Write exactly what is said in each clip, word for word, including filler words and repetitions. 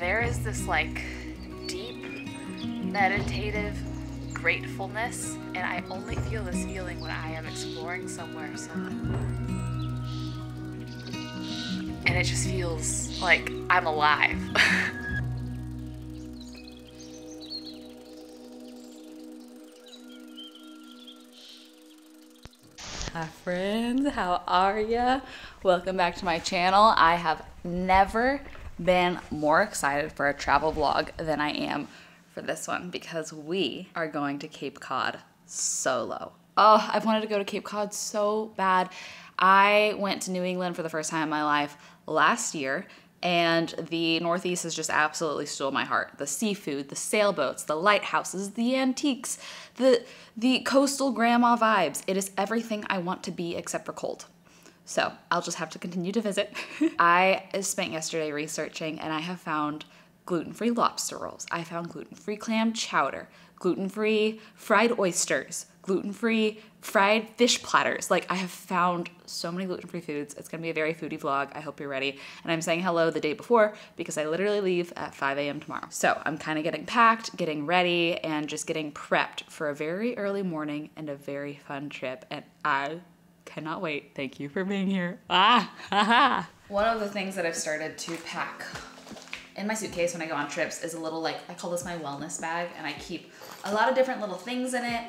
there is this like deep, meditative gratefulness, and I only feel this feeling when I am exploring somewhere. So, and it just feels like I'm alive. Hi friends, how are ya? Welcome back to my channel. I have never been more excited for a travel vlog than I am for this one because we are going to Cape Cod solo. Oh, I've wanted to go to Cape Cod so bad. I went to New England for the first time in my life last year, and the Northeast has just absolutely stole my heart. The seafood, the sailboats, the lighthouses, the antiques, the the coastal grandma vibes. It is everything I want to be except for cold. So I'll just have to continue to visit. I spent yesterday researching, and I have found gluten-free lobster rolls. I found gluten-free clam chowder, gluten-free fried oysters, gluten-free fried fish platters. Like, I have found so many gluten-free foods. It's gonna be a very foodie vlog. I hope you're ready. And I'm saying hello the day before because I literally leave at five A M tomorrow. So I'm kind of getting packed, getting ready, and just getting prepped for a very early morning and a very fun trip. And I cannot wait. Thank you for being here. Ah, haha. One of the things that I've started to pack in my suitcase when I go on trips is a little, like, I call this my wellness bag, and I keep a lot of different little things in it,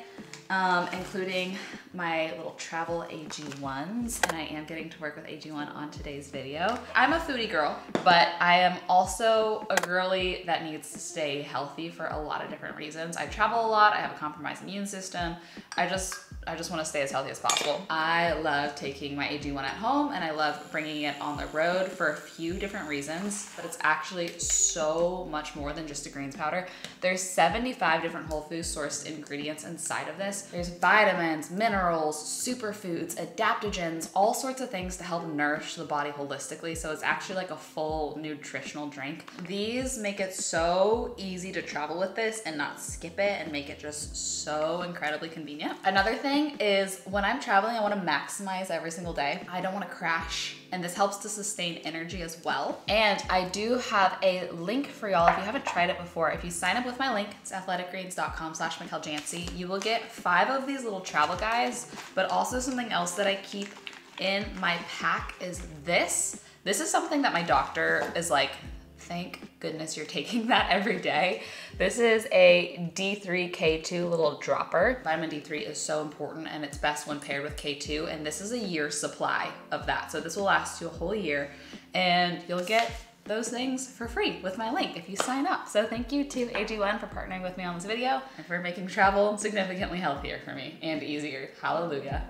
um, including my little travel A G ones, and I am getting to work with A G one on today's video. I'm a foodie girl, but I am also a girly that needs to stay healthy for a lot of different reasons. I travel a lot, I have a compromised immune system, I just I just wanna stay as healthy as possible. I love taking my A G one at home, and I love bringing it on the road for a few different reasons, but it's actually so much more than just a greens powder. There's seventy-five different whole food sourced ingredients inside of this. There's vitamins, minerals, superfoods, adaptogens, all sorts of things to help nourish the body holistically. So it's actually like a full nutritional drink. These make it so easy to travel with this and not skip it, and make it just so incredibly convenient. Another thing is, when I'm traveling, I want to maximize every single day. I don't want to crash, and this helps to sustain energy as well. And I do have a link for y'all if you haven't tried it before. If you sign up with my link, it's athletic greens dot com slash Michel Janse, you will get five of these little travel guides. But also, something else that I keep in my pack is this. This is something that my doctor is like, thank goodness you're taking that every day. This is a D three K two little dropper. Vitamin D three is so important, and it's best when paired with K two, and this is a year's supply of that. So this will last you a whole year, and you'll get those things for free with my link if you sign up. So thank you to A G one for partnering with me on this video and for making travel significantly healthier for me and easier. Hallelujah.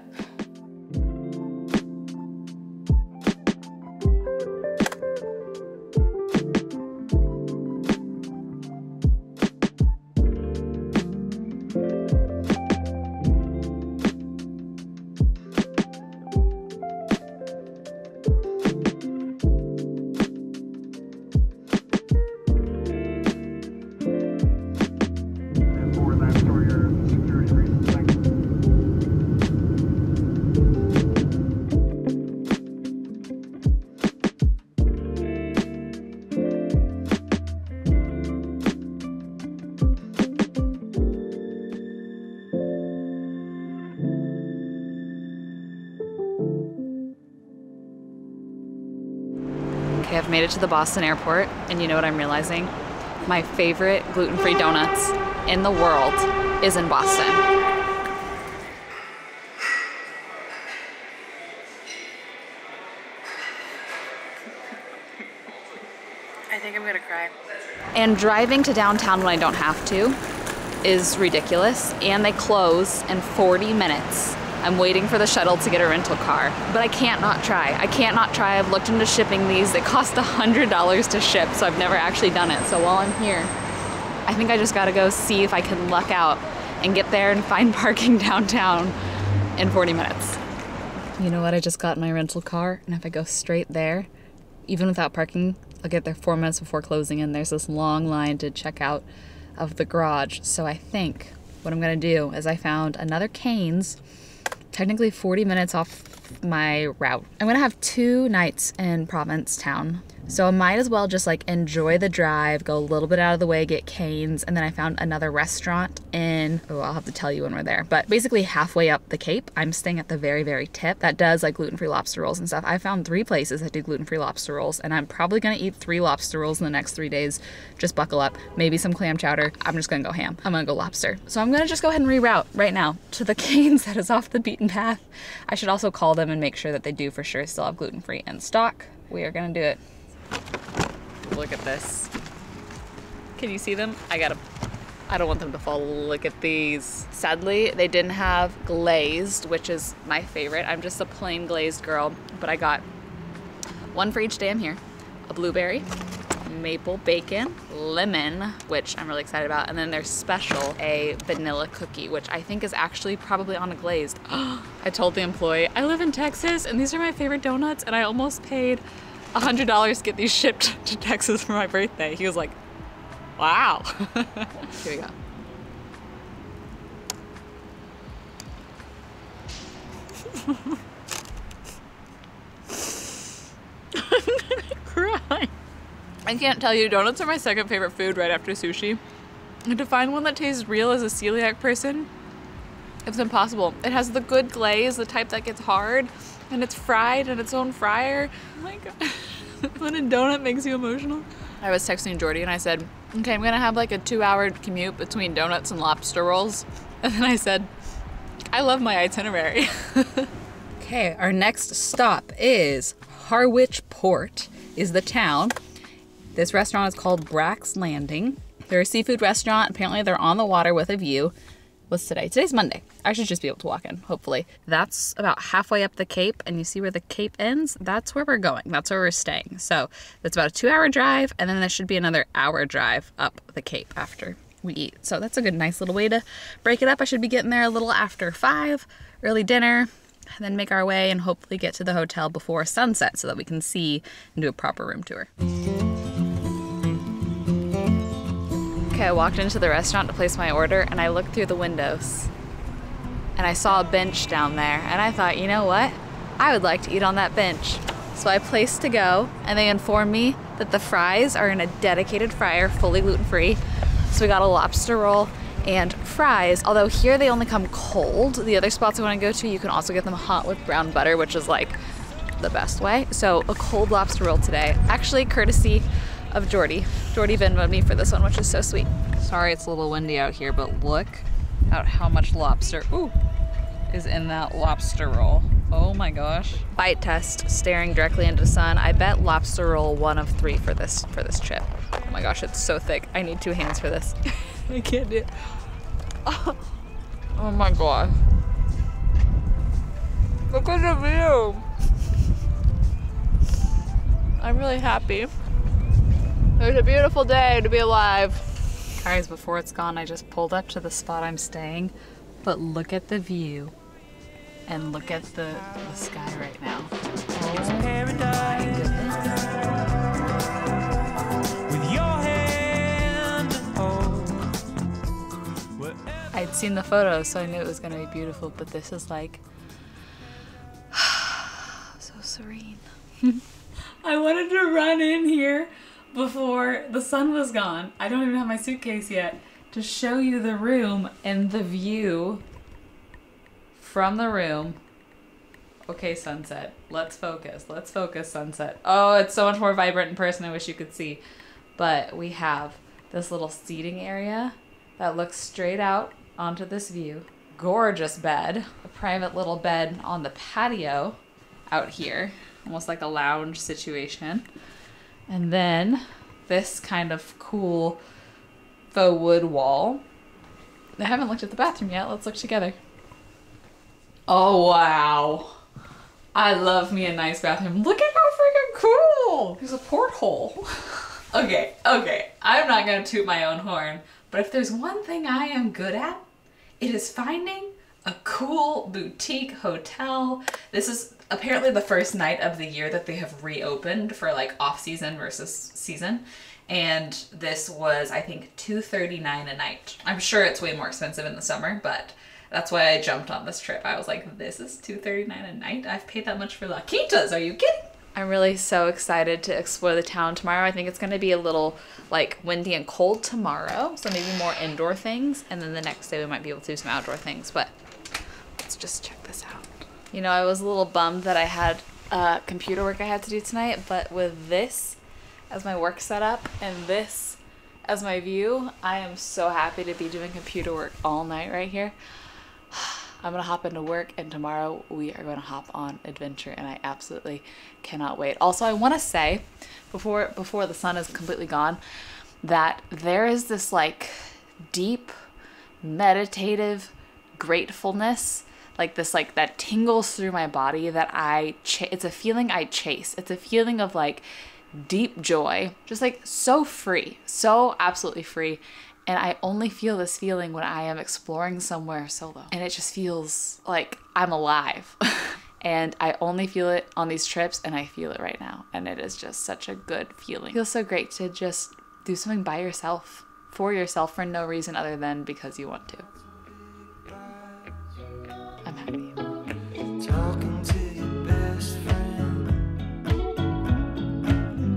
I've made it to the Boston airport, and you know what I'm realizing? My favorite gluten-free donuts in the world is in Boston. I think I'm gonna cry. And driving to downtown when I don't have to is ridiculous, and they close in forty minutes. I'm waiting for the shuttle to get a rental car, but I can't not try. I can't not try. I've looked into shipping these. It cost one hundred dollars to ship, so I've never actually done it. So while I'm here, I think I just gotta go see if I can luck out and get there and find parking downtown in forty minutes. You know what? I just got my rental car, and if I go straight there, even without parking, I'll get there four minutes before closing, and there's this long line to check out of the garage. So I think what I'm gonna do is, I found another Kane's, technically forty minutes off my route. I'm gonna have two nights in Provincetown. So I might as well just like enjoy the drive, go a little bit out of the way, get Cane's, and then I found another restaurant in, oh, I'll have to tell you when we're there, but basically halfway up the Cape. I'm staying at the very, very tip that does like gluten-free lobster rolls and stuff. I found three places that do gluten-free lobster rolls, and I'm probably gonna eat three lobster rolls in the next three days. Just buckle up, maybe some clam chowder. I'm just gonna go ham, I'm gonna go lobster. So I'm gonna just go ahead and reroute right now to the Cane's that is off the beaten path. I should also call them and make sure that they do for sure still have gluten-free in stock. We are gonna do it. Look at this. Can you see them? I gotta, I don't want them to fall. Look at these. Sadly, they didn't have glazed, which is my favorite. I'm just a plain glazed girl, but I got one for each day I'm here. A blueberry, maple bacon, lemon, which I'm really excited about, and then their special, a vanilla cookie, which I think is actually probably on a glazed. I told the employee, I live in Texas and these are my favorite donuts, and I almost paid one hundred dollars to get these shipped to Texas for my birthday. He was like, wow. Here we go. I'm gonna cry. I can't tell you, donuts are my second favorite food right after sushi. And to find one that tastes real as a celiac person, it's impossible. It has the good glaze, the type that gets hard, and it's fried in its own fryer. Oh my God. When a donut makes you emotional. I was texting Jordy and I said, okay, I'm gonna have like a two hour commute between donuts and lobster rolls. And then I said, I love my itinerary. Okay, our next stop is Harwich Port is the town. This restaurant is called Brack's Landing. They're a seafood restaurant. Apparently they're on the water with a view. What's today? Today's Monday. I should just be able to walk in, hopefully. That's about halfway up the Cape, and you see where the Cape ends? That's where we're going. That's where we're staying. So that's about a two hour drive, and then there should be another hour drive up the Cape after we eat. So that's a good, nice little way to break it up. I should be getting there a little after five, early dinner, and then make our way and hopefully get to the hotel before sunset so that we can see and do a proper room tour. I walked into the restaurant to place my order, and I looked through the windows and I saw a bench down there, and I thought, you know what? I would like to eat on that bench. So I placed to go, and they informed me that the fries are in a dedicated fryer, fully gluten-free. So we got a lobster roll and fries, although here they only come cold. The other spots I want to go to, you can also get them hot with brown butter, which is like the best way. So a cold lobster roll today, actually courtesy of Jordy. Jordy Venmo'd me for this one, which is so sweet. Sorry it's a little windy out here, but look at how much lobster, ooh, is in that lobster roll. Oh my gosh. Bite test, staring directly into the sun. I bet lobster roll one of three for this for this trip. Oh my gosh, it's so thick. I need two hands for this. I can't do it. Oh, oh my God. Look at the view. I'm really happy. It's a beautiful day to be alive. Guys, before it's gone, I just pulled up to the spot I'm staying, but look at the view and look at the, the sky right now. It's paradise. With your hand and hold. I'd seen the photos, so I knew it was gonna be beautiful, but this is like, so serene. I wanted to run in here before the sun was gone. I don't even have my suitcase yet to show you the room and the view from the room. Okay, sunset. Let's focus. Let's focus, sunset. Oh, it's so much more vibrant in person. I wish you could see. But we have this little seating area that looks straight out onto this view. Gorgeous bed. A private little bed on the patio out here. Almost like a lounge situation. And then this kind of cool faux wood wall. I haven't looked at the bathroom yet. Let's look together. Oh, wow. I love me a nice bathroom. Look at how freaking cool. There's a porthole. Okay, okay. I'm not going to toot my own horn, but if there's one thing I am good at, it is finding a cool boutique hotel. This is apparently the first night of the year that they have reopened for like off season versus season. And this was, I think, two thirty-nine a night. I'm sure it's way more expensive in the summer, but that's why I jumped on this trip. I was like, this is two thirty-nine a night? I've paid that much for La Quintas, are you kidding? I'm really so excited to explore the town tomorrow. I think it's going to be a little like windy and cold tomorrow, so maybe more indoor things, and then the next day we might be able to do some outdoor things, but let's just check this out. You know, I was a little bummed that I had uh, computer work I had to do tonight, but with this as my work setup and this as my view, I am so happy to be doing computer work all night right here. I'm gonna hop into work, and tomorrow we are gonna hop on adventure, and I absolutely cannot wait. Also, I wanna say, before before the sun is completely gone, that there is this like deep, meditative gratefulness, like this like that tingles through my body that I, ch it's a feeling I chase. It's a feeling of like deep joy, just like so free, so absolutely free. And I only feel this feeling when I am exploring somewhere solo. And it just feels like I'm alive. And I only feel it on these trips, and I feel it right now. And it is just such a good feeling. It feels so great to just do something by yourself, for yourself, for no reason other than because you want to. I'm happy. Talking to your best friend.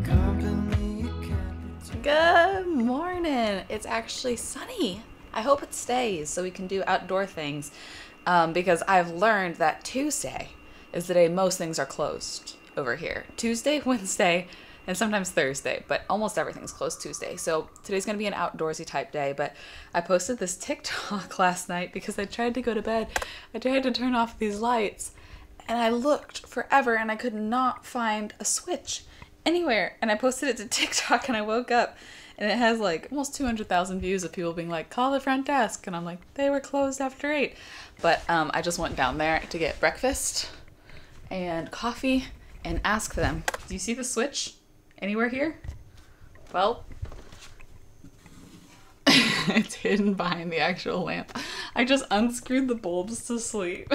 Company you can't. Good morning. It's actually sunny. I hope it stays so we can do outdoor things, um, because I've learned that Tuesday is the day most things are closed over here. Tuesday, Wednesday, and sometimes Thursday, but almost everything's closed Tuesday. So today's gonna be an outdoorsy type day, but I posted this TikTok last night because I tried to go to bed. I tried to turn off these lights and I looked forever and I could not find a switch anywhere. And I posted it to TikTok and I woke up and it has like almost two hundred thousand views of people being like, call the front desk. And I'm like, they were closed after eight. But um, I just went down there to get breakfast and coffee and ask them, do you see the switch anywhere here? Well, it's hidden behind the actual lamp. I just unscrewed the bulbs to sleep.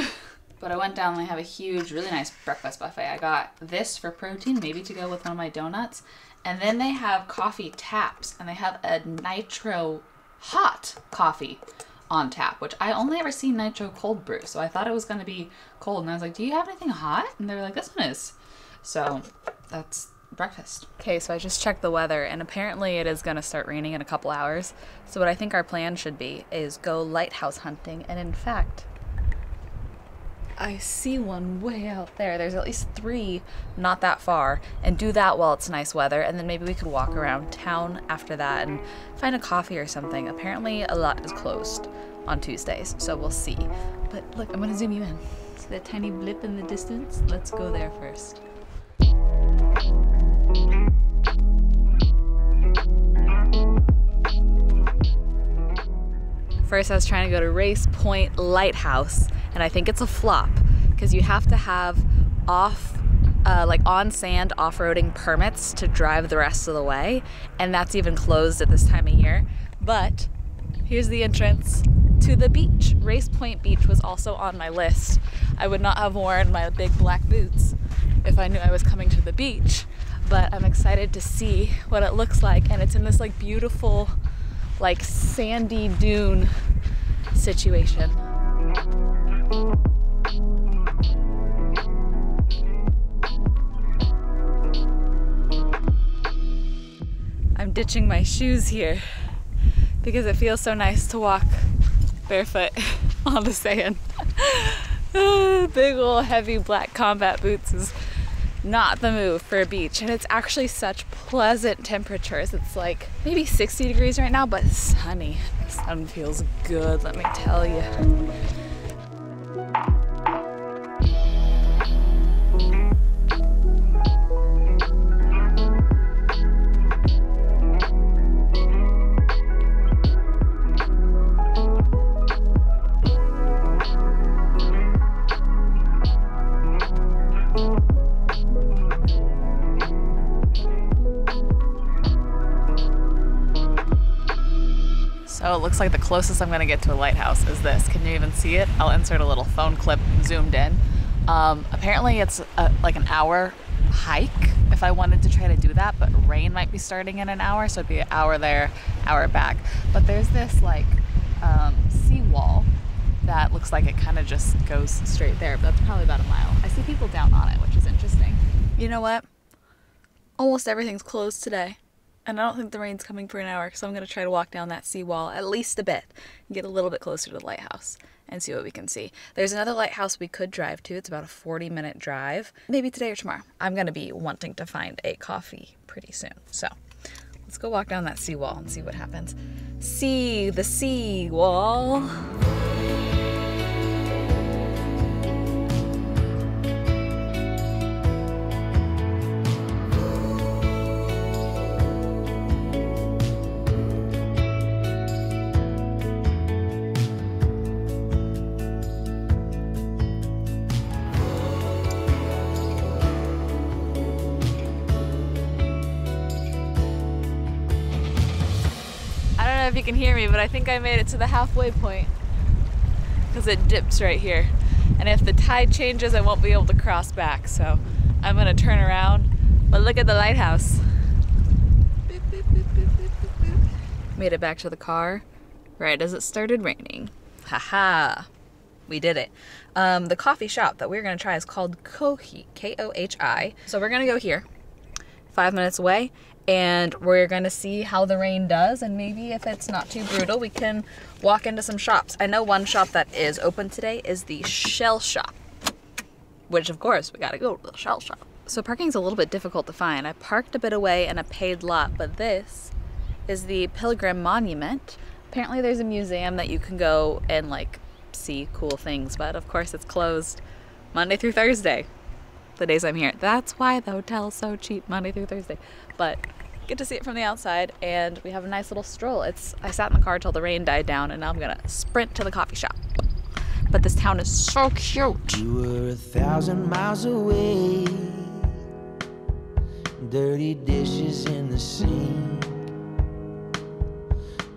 But I went down and I have a huge, really nice breakfast buffet. I got this for protein, maybe to go with one of my donuts. And then they have coffee taps, and they have a nitro hot coffee on tap, which I only ever see nitro cold brew. So I thought it was gonna be cold. And I was like, do you have anything hot? And they were like, this one is. So that's breakfast. Okay, so I just checked the weather and apparently it is gonna start raining in a couple hours. So what I think our plan should be is go lighthouse hunting. And in fact, I see one way out there. There's at least three not that far, and do that while it's nice weather, and then maybe we could walk around town after that and find a coffee or something. Apparently a lot is closed on Tuesdays, so we'll see. But look, I'm gonna zoom you in. See that tiny blip in the distance? Let's go there first. First, I was trying to go to Race Point Lighthouse, and I think it's a flop because you have to have off, uh, like on sand off-roading permits to drive the rest of the way, and that's even closed at this time of year. But here's the entrance to the beach. Race Point Beach was also on my list. I would not have worn my big black boots if I knew I was coming to the beach, but I'm excited to see what it looks like, and it's in this like beautiful, like sandy dune situation. I'm ditching my shoes here because it feels so nice to walk barefoot on the sand. Big ol' heavy black combat boots is not the move for a beach, and it's actually such pleasant temperatures. It's like maybe sixty degrees right now, but sunny. The sun feels good, let me tell you. So it looks like the closest I'm gonna get to a lighthouse is this. Can you even see it? I'll insert a little phone clip zoomed in. Um, apparently it's a, like an hour hike if I wanted to try to do that, but rain might be starting in an hour, so it'd be an hour there, hour back. But there's this like um, seawall that looks like it kind of just goes straight there, but that's probably about a mile. I see people down on it, which is interesting. You know what? Almost everything's closed today, and I don't think the rain's coming for an hour, so I'm going to try to walk down that seawall at least a bit and get a little bit closer to the lighthouse and see what we can see. There's another lighthouse we could drive to. It's about a forty minute drive, maybe today or tomorrow. I'm going to be wanting to find a coffee pretty soon, so let's go walk down that seawall and see what happens. See the seawall. If you can hear me, but I think I made it to the halfway point because it dips right here, and if the tide changes I won't be able to cross back, so I'm gonna turn around. But look at the lighthouse. Boop, boop, boop, boop, boop, boop. Made it back to the car right as it started raining. Haha, we did it. Um, the coffee shop that we're gonna try is called Kohi, K O H I, so we're gonna go here, five minutes away, and we're going to see how the rain does, and maybe if it's not too brutal we can walk into some shops. I know one shop that is open today is the Shell Shop, which of course we got to go to the Shell Shop. So parking's a little bit difficult to find. I parked a bit away in a paid lot, but this is the Pilgrim Monument. Apparently there's a museum that you can go and like see cool things, but of course it's closed Monday through Thursday, the days I'm here. That's why the hotel's so cheap, Monday through Thursday. But get to see it from the outside, and we have a nice little stroll. It's I sat in the car till the rain died down, and now I'm gonna sprint to the coffee shop. But this town is so cute. You were a thousand miles away. Dirty dishes in the sink.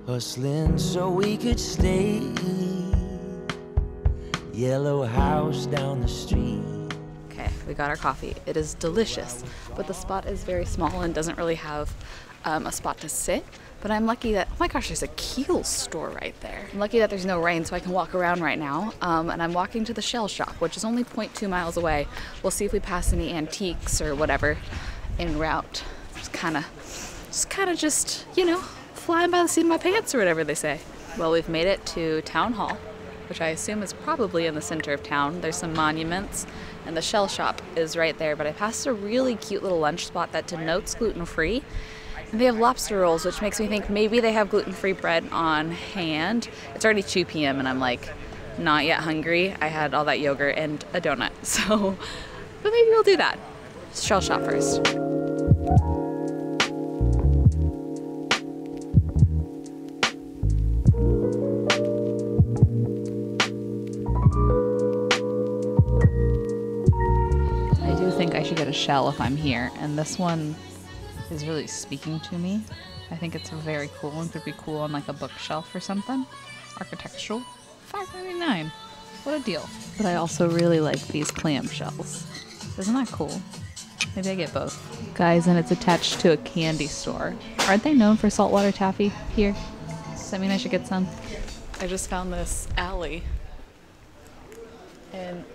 Hustling so we could stay. Yellow house down the street. We got our coffee. It is delicious, but the spot is very small and doesn't really have um, a spot to sit. But I'm lucky that, oh my gosh, there's a Kiehl's store right there. I'm lucky that there's no rain, so I can walk around right now. Um, and I'm walking to the Shell Shop, which is only zero point two miles away. We'll see if we pass any antiques or whatever en route. Just kind of, just kind of just, you know, flying by the seat of my pants or whatever they say. Well, we've made it to Town Hall, which I assume is probably in the center of town. There's some monuments, and the Shell Shop is right there, but I passed a really cute little lunch spot that denotes gluten-free. And they have lobster rolls, which makes me think maybe they have gluten-free bread on hand. It's already two p m and I'm like, not yet hungry. I had all that yogurt and a donut, so, but maybe we'll do that. Shell Shop first. Shell if I'm here, and this one is really speaking to me. I think it's very cool, and could be cool on like a bookshelf or something. Architectural, five ninety-nine. What a deal. But I also really like these clam shells. Isn't that cool? Maybe I get both. Guys, and it's attached to a candy store. Aren't they known for saltwater taffy here? Does that mean I should get some? I just found this alley, and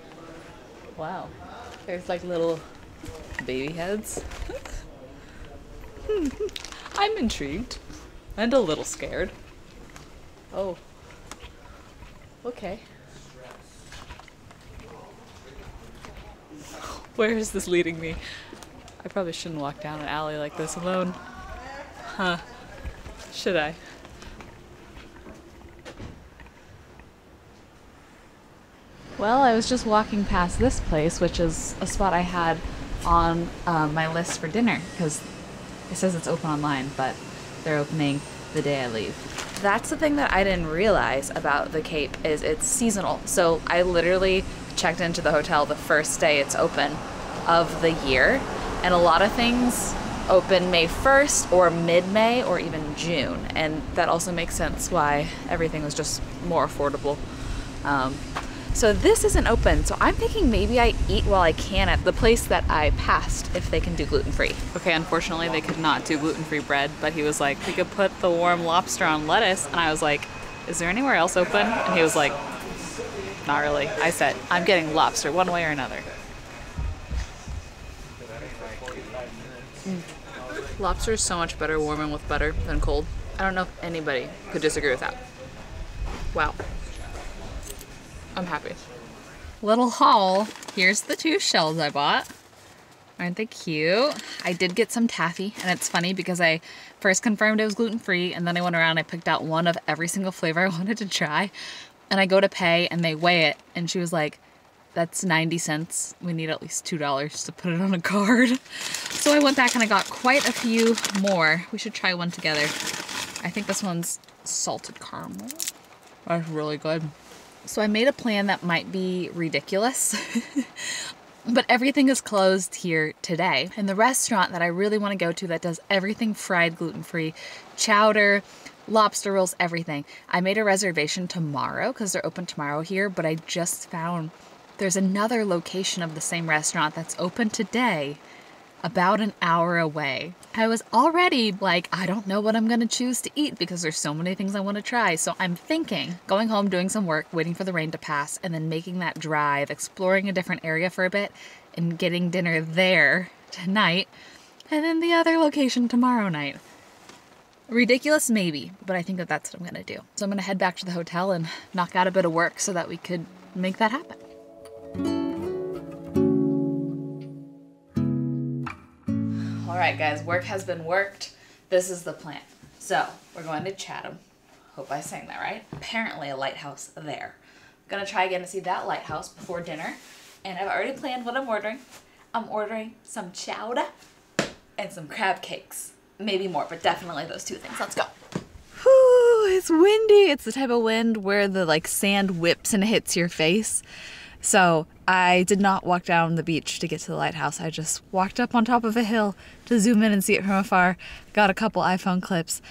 wow, there's like little baby heads. I'm intrigued and a little scared. Oh, okay. Where is this leading me? I probably shouldn't walk down an alley like this alone. Huh, should I? Well, I was just walking past this place, which is a spot I had on uh, my list for dinner, because it says it's open online, but they're opening the day I leave. That's the thing that I didn't realize about the Cape, is it's seasonal. So I literally checked into the hotel the first day it's open of the year, and a lot of things open May first or mid-May or even June, and that also makes sense why everything was just more affordable. Um, So this isn't open, so I'm thinking maybe I eat while I can at the place that I passed, if they can do gluten-free. Okay, unfortunately they could not do gluten-free bread, but he was like, we could put the warm lobster on lettuce, and I was like, is there anywhere else open? And he was like, not really. I said, I'm getting lobster one way or another. Mm. Lobster is so much better warm and with butter than cold. I don't know if anybody could disagree with that. Wow. I'm happy. Little haul. Here's the two shells I bought. Aren't they cute? I did get some taffy, and it's funny because I first confirmed it was gluten-free, and then I went around and I picked out one of every single flavor I wanted to try. And I go to pay, and they weigh it, and she was like, that's ninety cents. We need at least two dollars to put it on a card. So I went back and I got quite a few more. We should try one together. I think this one's salted caramel. That's really good. So I made a plan that might be ridiculous, but everything is closed here today. And the restaurant that I really want to go to that does everything fried gluten-free, chowder, lobster rolls, everything. I made a reservation tomorrow because they're open tomorrow here, but I just found there's another location of the same restaurant that's open today, about an hour away. I was already like, I don't know what I'm gonna choose to eat because there's so many things I wanna try. So I'm thinking going home, doing some work, waiting for the rain to pass, and then making that drive, exploring a different area for a bit and getting dinner there tonight. And then the other location tomorrow night. Ridiculous maybe, but I think that that's what I'm gonna do. So I'm gonna head back to the hotel and knock out a bit of work so that we could make that happen. All right, guys, work has been worked. This is the plan. So we're going to Chatham. Hope I sang that right. Apparently a lighthouse there. I'm gonna try again to see that lighthouse before dinner. And I've already planned what I'm ordering. I'm ordering some chowder and some crab cakes. Maybe more, but definitely those two things. Let's go. Whew, it's windy. It's the type of wind where the like sand whips and hits your face. So I did not walk down the beach to get to the lighthouse. I just walked up on top of a hill to zoom in and see it from afar. Got a couple iPhone clips.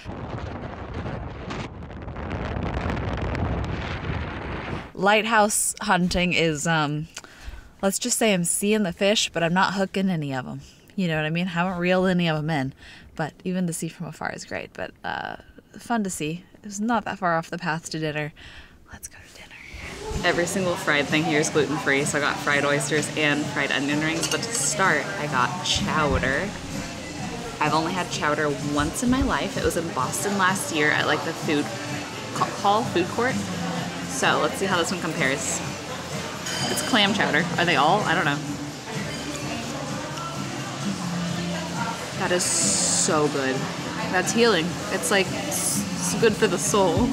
Lighthouse hunting is, um, let's just say I'm seeing the fish, but I'm not hooking any of them. You know what I mean? Haven't reeled any of them in, but even to see from afar is great, but uh, fun to see. It was not that far off the path to dinner. Let's go to dinner. Every single fried thing here is gluten-free, so I got fried oysters and fried onion rings, but to start, I got chowder. I've only had chowder once in my life. It was in Boston last year at like the food hall food court. So let's see how this one compares. It's clam chowder. Are they all? I don't know. That is so good. That's healing. It's like, it's good for the soul.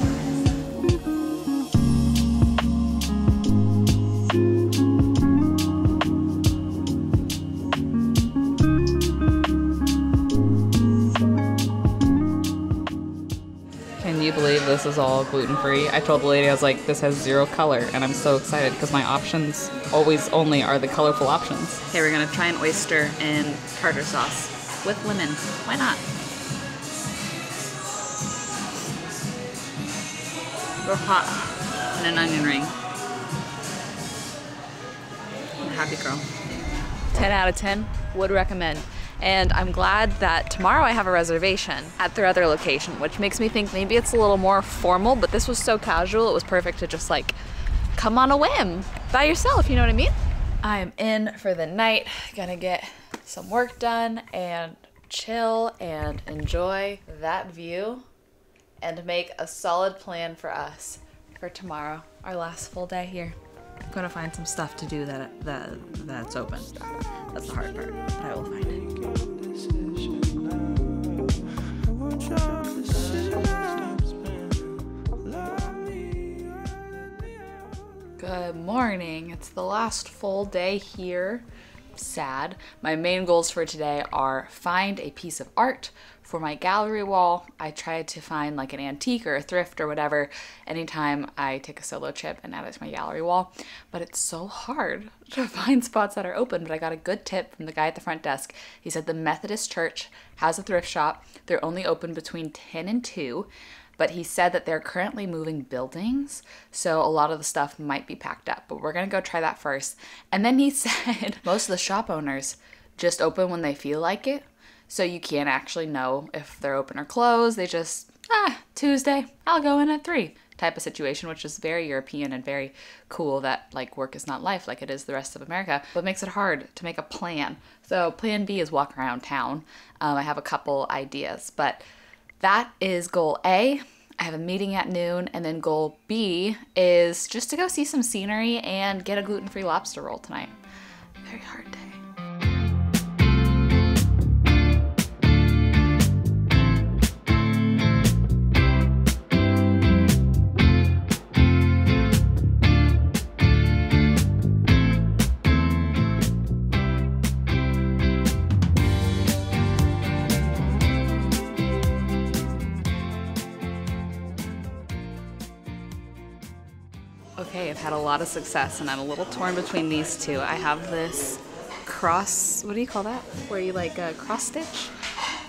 This is all gluten-free. I told the lady, I was like, this has zero color, and I'm so excited because my options always only are the colorful options. Okay, we're gonna try an oyster and tartar sauce with lemon. Why not? Real hot and an onion ring. I'm a happy girl. ten out of ten, would recommend. And I'm glad that tomorrow I have a reservation at their other location, which makes me think maybe it's a little more formal, but this was so casual, it was perfect to just like come on a whim by yourself, you know what I mean? I'm in for the night, gonna get some work done and chill and enjoy that view and make a solid plan for us for tomorrow, our last full day here. I'm gonna find some stuff to do that, that that's open. That's the hard part, but I will find it. Good morning. It's the last full day here. Sad. My main goals for today are find a piece of art for my gallery wall. I try to find like an antique or a thrift or whatever anytime I take a solo trip and add it to my gallery wall, but it's so hard to find spots that are open. But I got a good tip from the guy at the front desk. He said the Methodist Church has a thrift shop. They're only open between ten and two, but he said that they're currently moving buildings, so a lot of the stuff might be packed up, but we're gonna go try that first. And then he said most of the shop owners just open when they feel like it, so you can't actually know if they're open or closed. They just, ah, Tuesday, I'll go in at three. type of situation, which is very European and very cool, that like work is not life like it is the rest of America, but it makes it hard to make a plan. So plan B is walk around town. Um, I have a couple ideas, but that is goal A. I have a meeting at noon, and then goal B is just to go see some scenery and get a gluten-free lobster roll tonight. Very hard day. Okay, I've had a lot of success, and I'm a little torn between these two. I have this cross, what do you call that? Where you like a cross stitch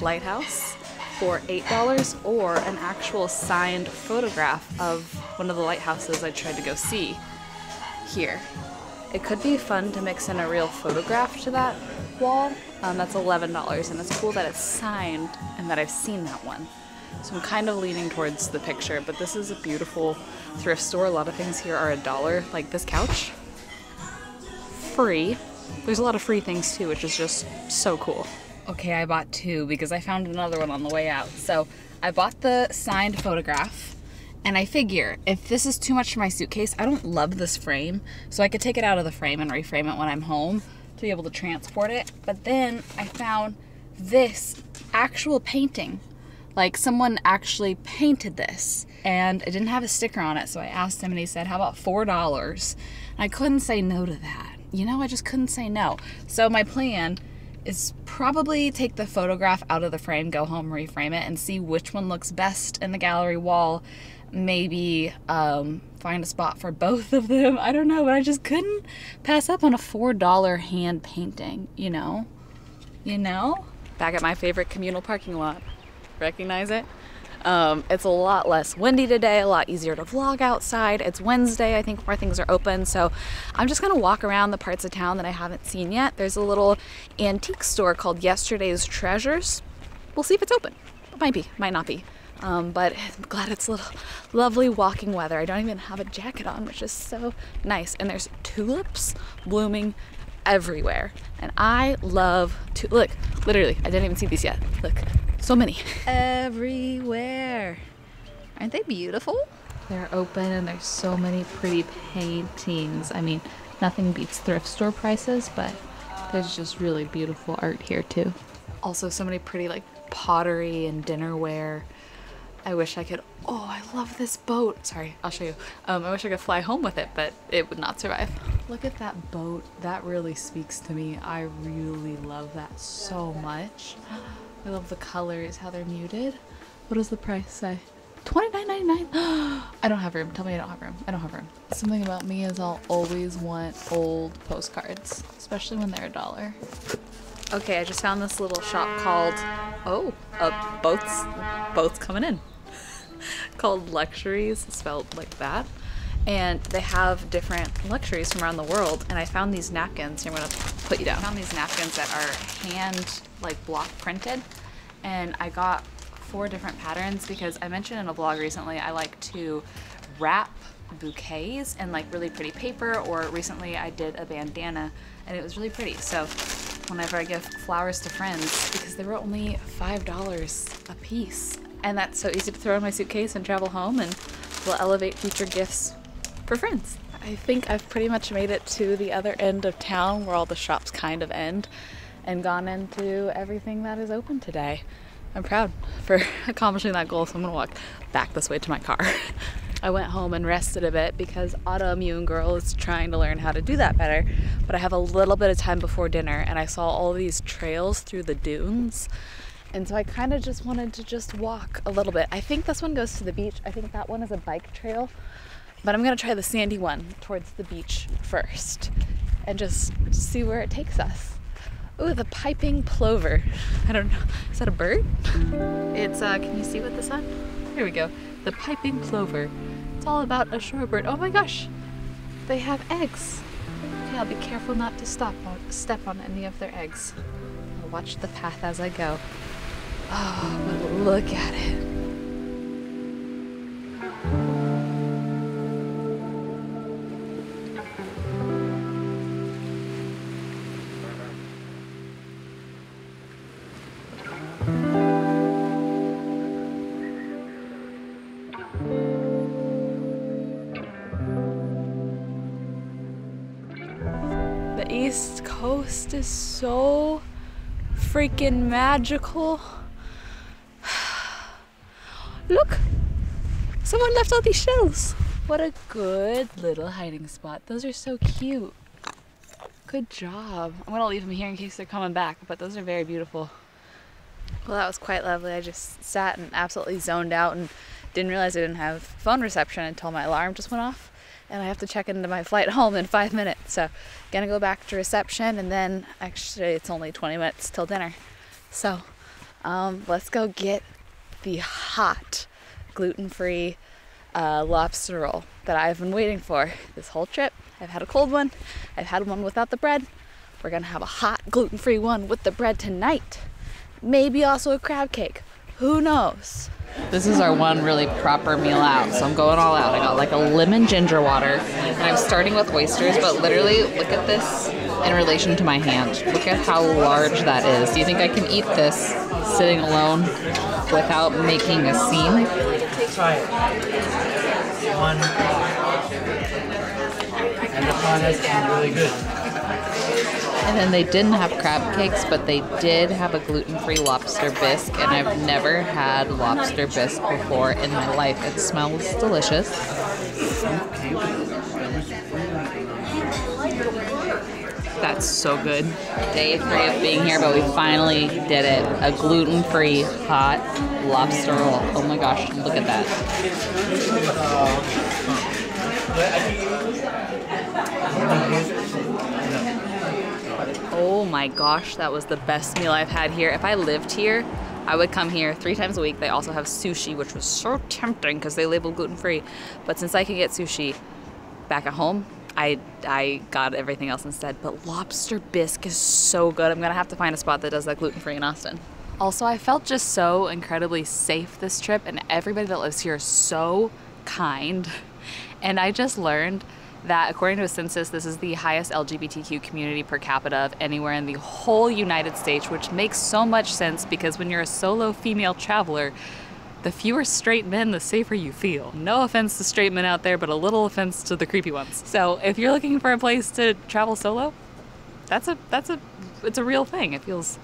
lighthouse for eight dollars, or an actual signed photograph of one of the lighthouses I tried to go see here. It could be fun to mix in a real photograph to that wall. Um, that's eleven dollars, and it's cool that it's signed and that I've seen that one. So I'm kind of leaning towards the picture, but this is a beautiful thrift store. A lot of things here are a dollar, like this couch. Free. There's a lot of free things too, which is just so cool. Okay, I bought two because I found another one on the way out. So I bought the signed photograph, and I figure if this is too much for my suitcase, I don't love this frame, so I could take it out of the frame and reframe it when I'm home to be able to transport it. But then I found this actual painting. Like, someone actually painted this, and it didn't have a sticker on it, so I asked him and he said, how about four dollars? And I couldn't say no to that. You know, I just couldn't say no. So my plan is probably take the photograph out of the frame, go home, reframe it, and see which one looks best in the gallery wall. Maybe um, find a spot for both of them. I don't know, but I just couldn't pass up on a four dollar hand painting, you know? You know? Back at my favorite communal parking lot. Recognize it? Um, it's a lot less windy today, a lot easier to vlog outside. It's Wednesday, I think more things are open, so I'm just gonna walk around the parts of town that I haven't seen yet. There's a little antique store called Yesterday's Treasures. We'll see if it's open. It might be, might not be. Um, but I'm glad it's a little lovely walking weather. I don't even have a jacket on, which is so nice. And there's tulips blooming everywhere. And I love to look, literally, I didn't even see these yet. Look. So many. Everywhere. Aren't they beautiful? They're open and there's so many pretty paintings. I mean, nothing beats thrift store prices, but there's just really beautiful art here too. Also so many pretty like pottery and dinnerware. I wish I could, oh, I love this boat. Sorry, I'll show you. Um, I wish I could fly home with it, but it would not survive. Look at that boat. That really speaks to me. I really love that so much. I love the colors, how they're muted. What does the price say? twenty-nine ninety-nine. I don't have room. Tell me I don't have room. I don't have room. Something about me is I'll always want old postcards, especially when they're a dollar. Okay, I just found this little shop called, oh, uh, boats, boats coming in. Called Luxuries, spelled like that. And they have different luxuries from around the world. And I found these napkins. Here, I'm gonna put you down. I found these napkins that are hand, like block printed. And I got four different patterns because I mentioned in a blog recently, I like to wrap bouquets in like really pretty paper, or recently I did a bandana and it was really pretty. So whenever I give flowers to friends, because they were only five dollars a piece. And that's so easy to throw in my suitcase and travel home, and will elevate future gifts for friends. I think I've pretty much made it to the other end of town where all the shops kind of end, and gone into everything that is open today. I'm proud for accomplishing that goal, so I'm gonna walk back this way to my car. I went home and rested a bit because autoimmune girl is trying to learn how to do that better, but I have a little bit of time before dinner, and I saw all these trails through the dunes, and so I kind of just wanted to just walk a little bit. I think this one goes to the beach. I think that one is a bike trail, but I'm gonna try the sandy one towards the beach first and just see where it takes us. Ooh, the piping plover. I don't know, is that a bird? It's, uh, can you see with the sun? Here we go, the piping plover. It's all about a shorebird. Oh my gosh, they have eggs. Okay, I'll be careful not to stop on, step on any of their eggs. I'll watch the path as I go. Oh, but look at it. the East Coast is so freaking magical. Look, someone left all these shells. What a good little hiding spot. Those are so cute. Good job. I'm gonna leave them here in case they're coming back, but those are very beautiful. Well, that was quite lovely. I just sat and absolutely zoned out and didn't realize I didn't have phone reception until my alarm just went off. And I have to check into my flight home in five minutes. So gonna go back to reception, and then actually it's only twenty minutes till dinner. So um, let's go get the hot gluten-free uh, lobster roll that I've been waiting for this whole trip. I've had a cold one. I've had one without the bread. We're gonna have a hot gluten-free one with the bread tonight. Maybe also a crab cake. Who knows? This is our one really proper meal out, so I'm going all out. I got like a lemon ginger water, and I'm starting with oysters, but literally look at this in relation to my hand. Look at how large that is. Do you think I can eat this sitting alone without making a scene? Try it. One. And the product is really good. And then they didn't have crab cakes, but they did have a gluten-free lobster bisque, and I've never had lobster bisque before in my life. It smells delicious. That's so good. Day three of being here, but we finally did it. A gluten-free hot lobster roll. Oh my gosh, look at that. Oh my gosh, that was the best meal I've had here. If I lived here, I would come here three times a week. They also have sushi, which was so tempting because they labeled gluten-free. But since I can get sushi back at home, I, I got everything else instead. But lobster bisque is so good. I'm gonna have to find a spot that does that gluten-free in Austin. Also, I felt just so incredibly safe this trip, and everybody that lives here is so kind. And I just learned that according to a census, this is the highest L G B T Q community per capita of anywhere in the whole United States, which makes so much sense because when you're a solo female traveler, the fewer straight men, the safer you feel. No offense to straight men out there, but a little offense to the creepy ones. So if you're looking for a place to travel solo, that's a, that's a, it's a real thing. It feels,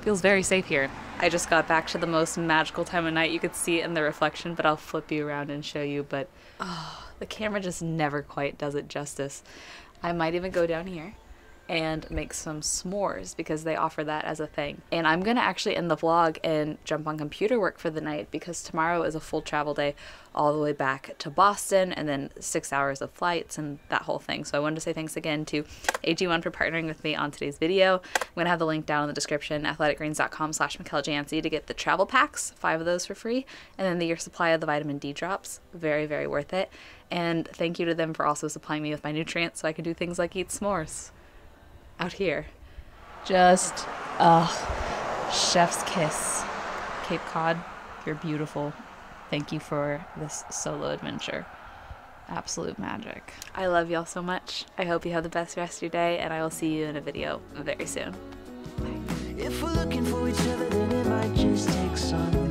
feels very safe here. I just got back to the most magical time of night. You could see it in the reflection, but I'll flip you around and show you. But oh, the camera just never quite does it justice. I might even go down here and make some s'mores because they offer that as a thing. And I'm gonna actually end the vlog and jump on computer work for the night because tomorrow is a full travel day all the way back to Boston and then six hours of flights and that whole thing. So I wanted to say thanks again to A G one for partnering with me on today's video. I'm gonna have the link down in the description, athletic greens dot com slash Michel Janse, to get the travel packs, five of those for free, and then the year supply of the vitamin D drops. Very, very worth it. And thank you to them for also supplying me with my nutrients so I can do things like eat s'mores out here. Just, uh, chef's kiss. Cape Cod, you're beautiful. Thank you for this solo adventure. Absolute magic. I love y'all so much. I hope you have the best rest of your day, and I will see you in a video very soon. Bye. If we're looking for each other, then it might just take some